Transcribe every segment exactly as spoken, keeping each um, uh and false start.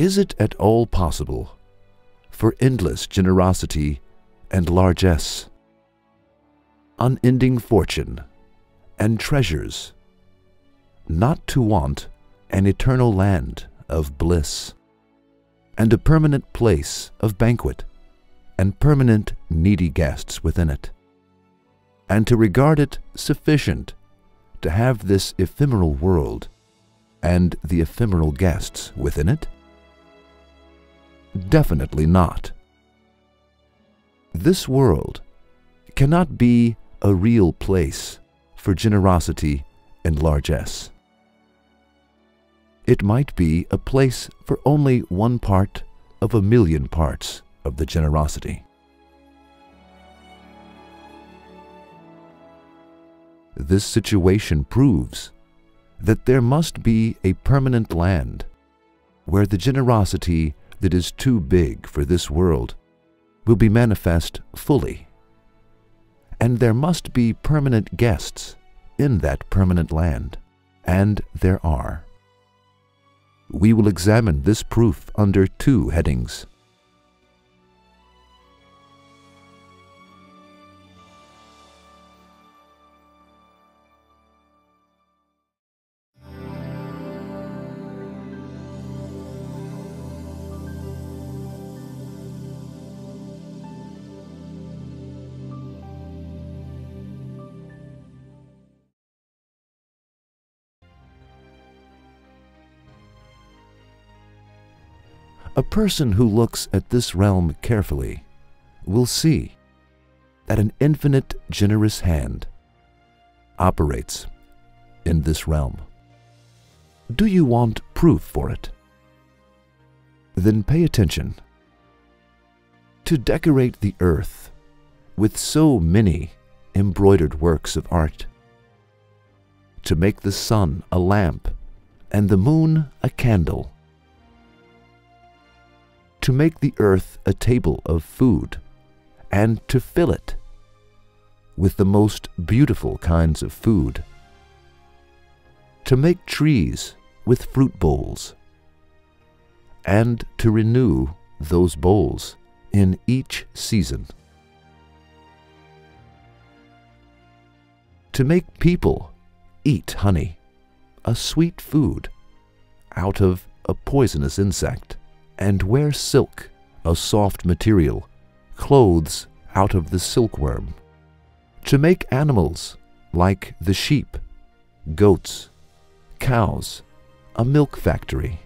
is it at all possible for endless generosity and largesse, unending fortune and treasures, not to want an eternal land of bliss, and a permanent place of banquet, and permanent needy guests within it, and to regard it sufficient to have this ephemeral world and the ephemeral guests within it? Definitely not. This world cannot be a real place for generosity and largesse. It might be a place for only one part of a million parts of the generosity. This situation proves that there must be a permanent land where the generosity that is too big for this world will be manifest fully, and there must be permanent guests in that permanent land, and there are. We will examine this proof under two headings. A person who looks at this realm carefully will see that an infinite generous hand operates in this realm. Do you want proof for it? Then pay attention. To decorate the earth with so many embroidered works of art, to make the sun a lamp and the moon a candle, to make the earth a table of food, and to fill it with the most beautiful kinds of food, to make trees with fruit bowls, and to renew those bowls in each season, to make people eat honey, a sweet food, out of a poisonous insect, and wear silk, a soft material, clothes out of the silkworm, to make animals like the sheep, goats, cows, a milk factory,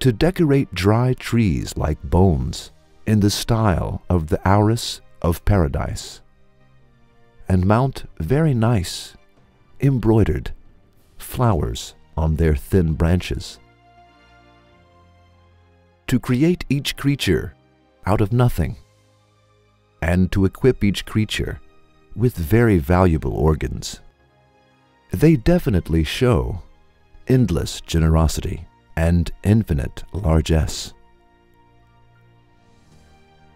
to decorate dry trees like bones in the style of the auris of paradise, and mount very nice, embroidered flowers on their thin branches, to create each creature out of nothing, and to equip each creature with very valuable organs. They definitely show endless generosity and infinite largesse.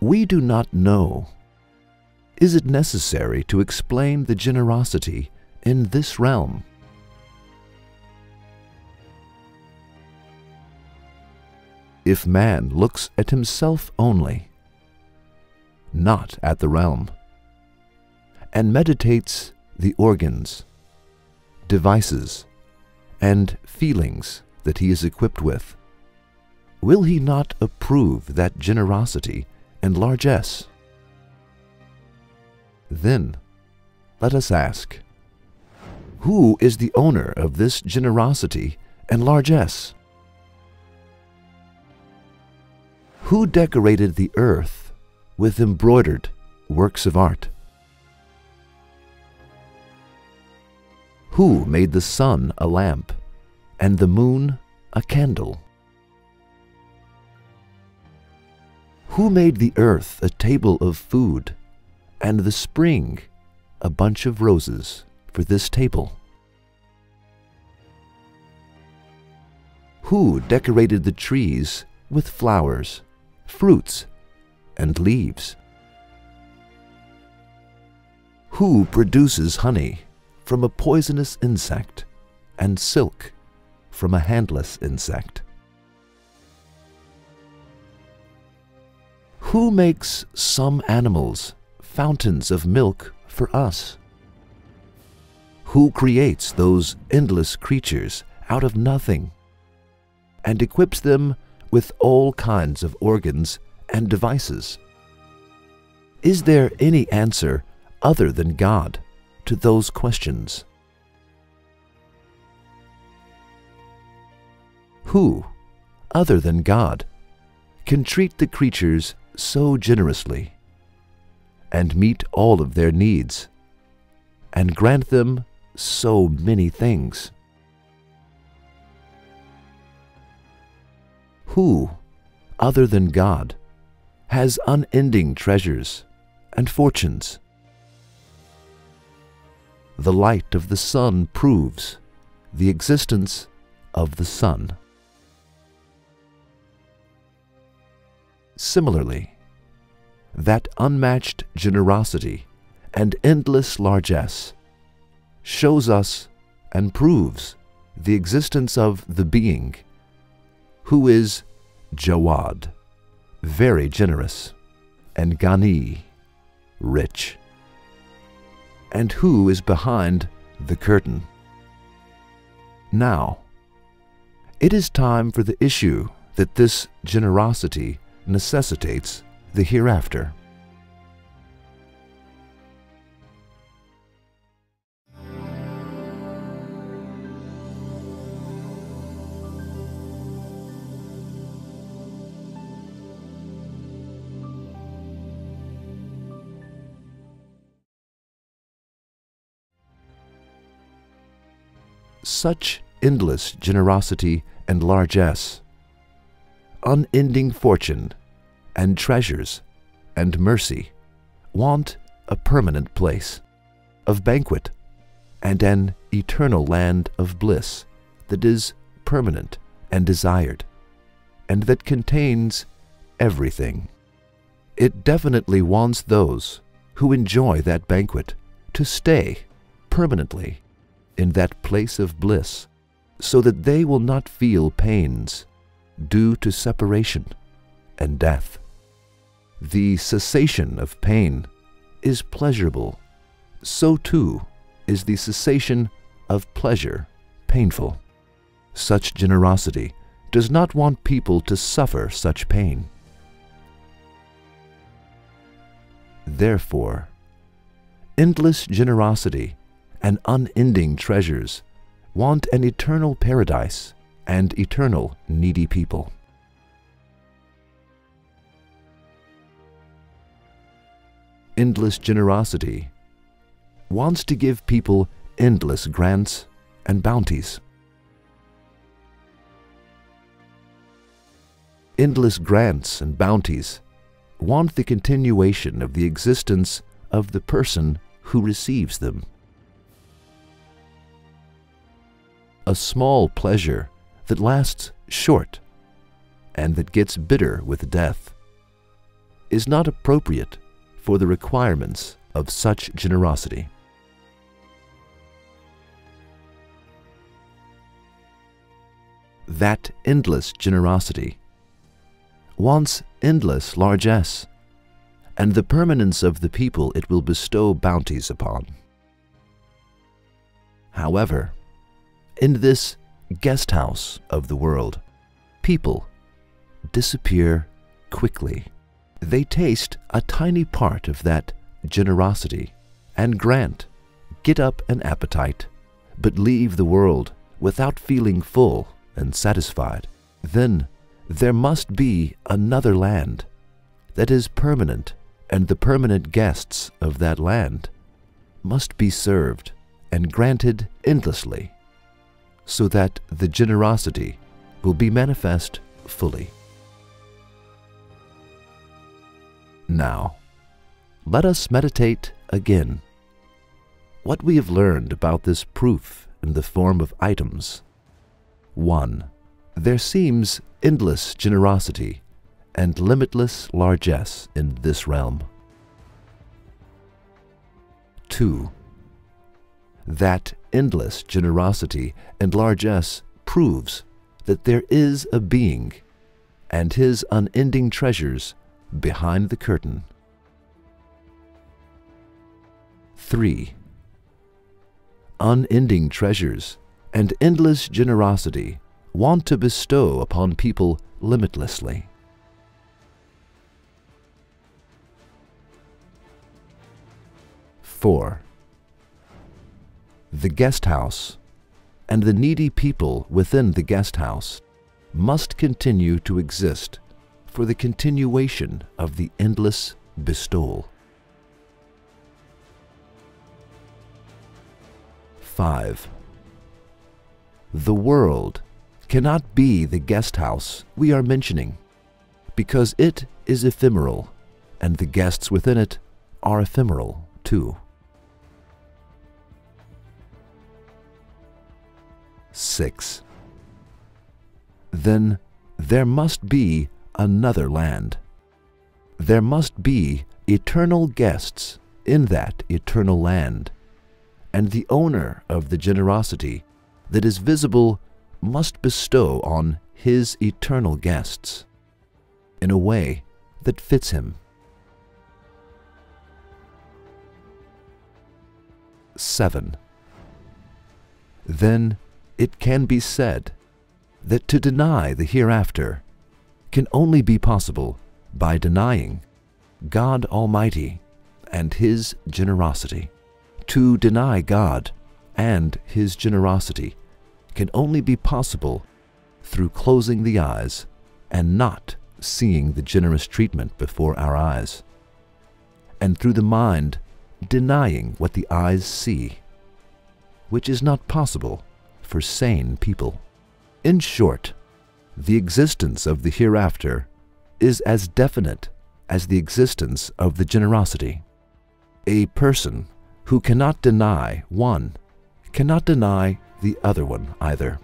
We do not know, is it necessary to explain the generosity in this realm? If man looks at himself only, not at the realm, and meditates the organs, devices, and feelings that he is equipped with, will he not approve that generosity and largesse? Then, let us ask, who is the owner of this generosity and largesse? Who decorated the earth with embroidered works of art? Who made the sun a lamp and the moon a candle? Who made the earth a table of food and the spring a bunch of roses for this table? Who decorated the trees with flowers, fruits, and leaves? Who produces honey from a poisonous insect and silk from a handless insect? Who makes some animals fountains of milk for us? Who creates those endless creatures out of nothing and equips them with all kinds of organs and devices? Is there any answer other than God to those questions? Who, other than God, can treat the creatures so generously and meet all of their needs and grant them so many things? Who, other than God, has unending treasures and fortunes? The light of the sun proves the existence of the sun. Similarly, that unmatched generosity and endless largesse shows us and proves the existence of the being who is Jawad, very generous, and Ghani, rich, and who is behind the curtain. Now, it is time for the issue that this generosity necessitates the hereafter. Such endless generosity and largesse, unending fortune and treasures and mercy want a permanent place of banquet and an eternal land of bliss that is permanent and desired and that contains everything. It definitely wants those who enjoy that banquet to stay permanently in that place of bliss so that they will not feel pains due to separation and death. The cessation of pain is pleasurable, so too is the cessation of pleasure painful. Such generosity does not want people to suffer such pain. Therefore, endless generosity and unending treasures want an eternal paradise and eternal needy people. Endless generosity wants to give people endless grants and bounties. Endless grants and bounties want the continuation of the existence of the person who receives them. A small pleasure that lasts short and that gets bitter with death is not appropriate for the requirements of such generosity. That endless generosity wants endless largesse and the permanence of the people it will bestow bounties upon. However, in this guest house of the world, people disappear quickly. They taste a tiny part of that generosity and grant, get up an appetite, but leave the world without feeling full and satisfied. Then there must be another land that is permanent, and the permanent guests of that land must be served and granted endlessly so that the generosity will be manifest fully. Now, let us meditate again what we have learned about this proof in the form of items. one. There seems endless generosity and limitless largesse in this realm. two. That endless generosity and largesse proves that there is a being and his unending treasures behind the curtain. three. Unending treasures and endless generosity want to bestow upon people limitlessly. four. The guest house and the needy people within the guest house must continue to exist for the continuation of the endless bestowal. five. The world cannot be the guest house we are mentioning, because it is ephemeral and the guests within it are ephemeral too. six. Then there must be another land. There must be eternal guests in that eternal land, and the owner of the generosity that is visible must bestow on his eternal guests in a way that fits him. seven. Then it can be said that to deny the hereafter can only be possible by denying God Almighty and His generosity. To deny God and His generosity can only be possible through closing the eyes and not seeing the generous treatment before our eyes, and through the mind denying what the eyes see, which is not possible for sane people. In short, the existence of the hereafter is as definite as the existence of the generosity. A person who cannot deny one cannot deny the other one either.